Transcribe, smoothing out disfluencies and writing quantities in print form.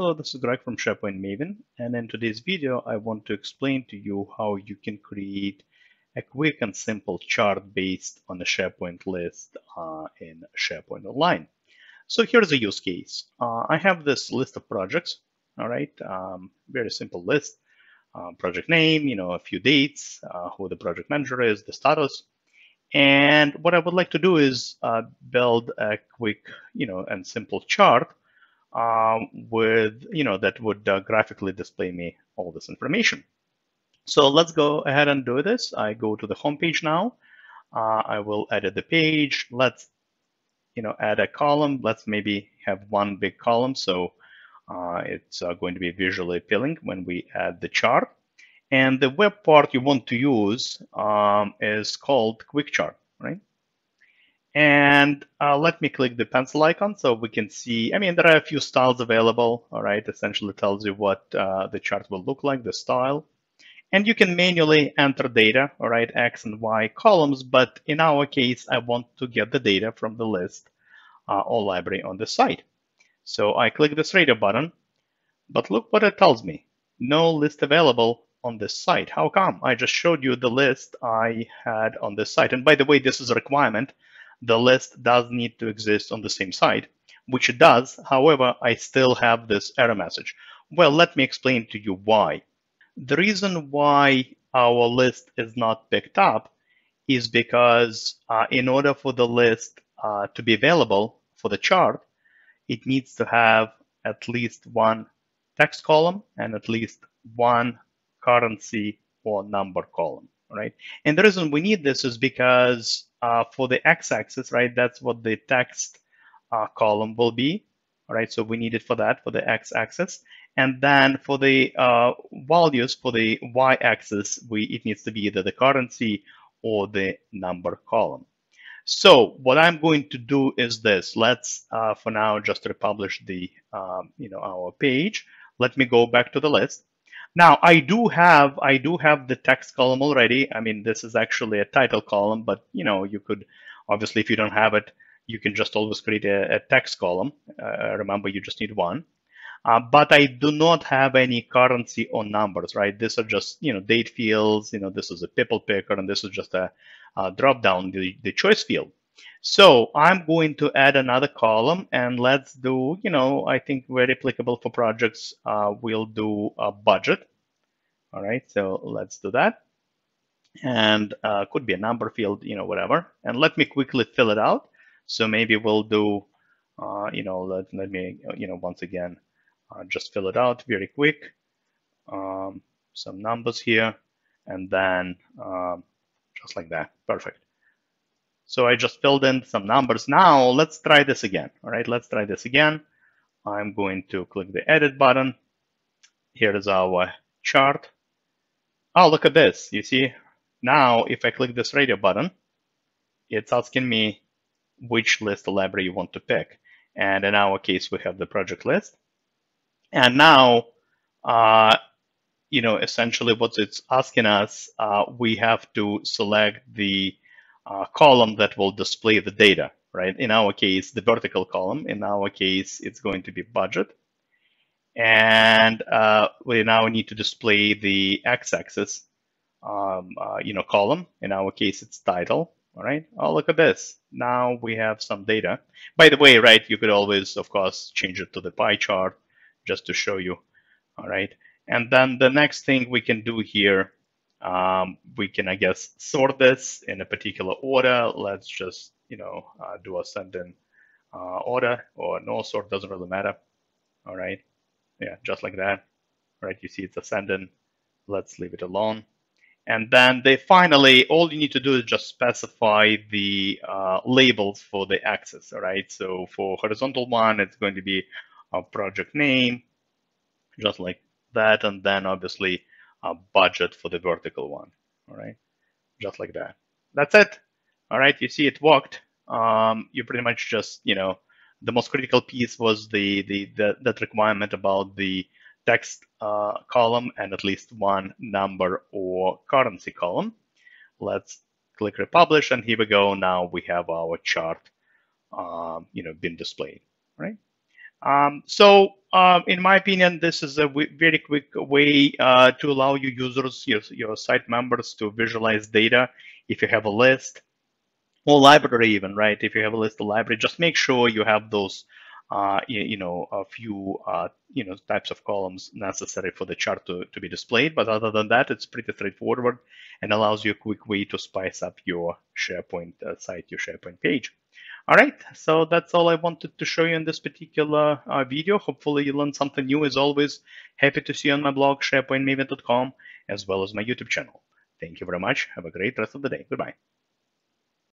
Hello, this is Greg from SharePoint Maven, and in today's video, I want to explain to you how you can create a quick and simple chart based on a SharePoint list in SharePoint Online. So here's a use case. I have this list of projects, all right, very simple list, project name, you know, a few dates, who the project manager is, the status. And what I would like to do is build a quick, you know, and simple chart with, you know, that would graphically display me all this information. So let's go ahead and do this. I go to the home page now. I will edit the page. Let's, you know, add a column. Let's maybe have one big column. So it's going to be visually appealing when we add the chart. And the web part you want to use is called Quick Chart, right? And let me click the pencil icon so we can see, I mean, there are a few styles available, all right? Essentially tells you what the chart will look like, the style. And you can manually enter data, all right, X and Y columns. But in our case, I want to get the data from the list or library on the site. So I click this radio button, but look what it tells me. No list available on this site. How come? I just showed you the list I had on this site. And by the way, this is a requirement. The list does need to exist on the same site, which it does. However, I still have this error message. Well, let me explain to you why. The reason why our list is not picked up is because in order for the list to be available for the chart, it needs to have at least one text column and at least one currency or number column, right? And the reason we need this is because for the x-axis, right, that's what the text column will be, right? So we need it for that, for the x-axis. And then for the values, for the y-axis, it needs to be either the currency or the number column. So what I'm going to do is this. Let's, for now, just republish the, you know, our page. Let me go back to the list. Now, I do have the text column already. I mean, this is actually a title column, but, you know, you could, obviously, if you don't have it, you can just always create a text column. Remember, you just need one. But I do not have any currency or numbers, right? These are just, you know, date fields. You know, this is a people picker, and this is just a drop-down, the choice field. So I'm going to add another column, and let's do, you know, I think very applicable for projects, we'll do a budget. All right, so let's do that. And could be a number field, you know, whatever. And let me quickly fill it out. So maybe we'll do, you know, let me, you know, once again, just fill it out very quick. Some numbers here, and then just like that, perfect. So I just filled in some numbers. Now let's try this again. All right, let's try this again. I'm going to click the edit button. Here is our chart. Oh, look at this. You see, now if I click this radio button, it's asking me which list or library you want to pick. And in our case, we have the project list. And now, you know, essentially what it's asking us, we have to select the column that will display the data, right? In our case, the vertical column. In our case, it's going to be budget. And we now need to display the x-axis, you know, column. In our case, it's title, all right? Oh, look at this. Now we have some data. By the way, right, you could always, of course, change it to the pie chart just to show you, all right? And then the next thing we can do here, we can, I guess, sort this in a particular order. Let's just, you know, do ascending order or no sort, doesn't really matter. All right. Yeah, just like that. All right. You see it's ascending. Let's leave it alone. And then finally, all you need to do is just specify the labels for the axis. All right. So for horizontal one, it's going to be a project name, just like that. And then obviously, a budget for the vertical one, all right? Just like that. That's it, all right? You see it worked. You pretty much just, you know, the most critical piece was that requirement about the text column and at least one number or currency column. Let's click republish, and here we go. Now we have our chart, you know, been displayed, right? In my opinion, this is a very quick way to allow your users, your site members, to visualize data. If you have a list or library, even, right? If you have a list or library, just make sure you have those, a few, types of columns necessary for the chart to be displayed. But other than that, it's pretty straightforward and allows you a quick way to spice up your SharePoint site, your SharePoint page. All right, so that's all I wanted to show you in this particular video. Hopefully you learned something new. As always, happy to see you on my blog, sharepointmaven.com, as well as my YouTube channel. Thank you very much. Have a great rest of the day. Goodbye.